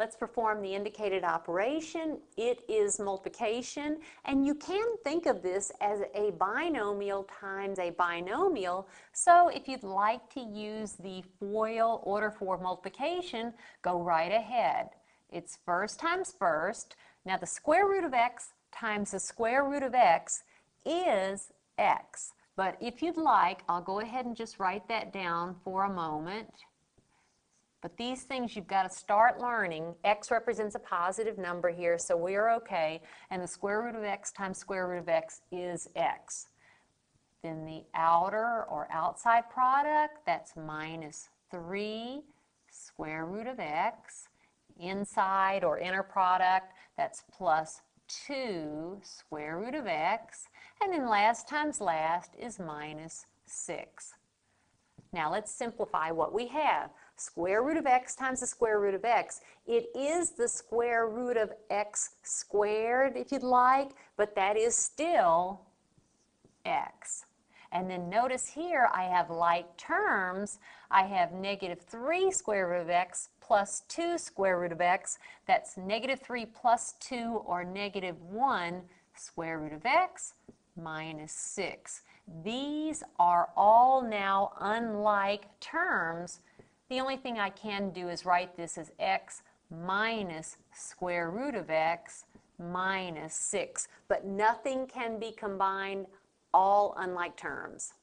Let's perform the indicated operation. It is multiplication, and you can think of this as a binomial times a binomial. So if you'd like to use the FOIL order for multiplication, go right ahead. It's first times first. Now the square root of x times the square root of x is x. But if you'd like, I'll go ahead and just write that down for a moment. But these things you've got to start learning. X represents a positive number here, so we are okay. And the square root of x times square root of x is x. Then the outer or outside product, that's minus 3 square root of x. Inside or inner product, that's plus 2 square root of x. And then last times last is minus 6. Now let's simplify what we have. Square root of x times the square root of x. It is the square root of x squared, if you'd like, but that is still x. And then notice here I have like terms. I have negative 3 square root of x plus 2 square root of x. That's negative 3 plus 2 or negative 1 square root of x minus 6. These are all now unlike terms. The only thing I can do is write this as x minus square root of x minus 6. But nothing can be combined, all unlike terms.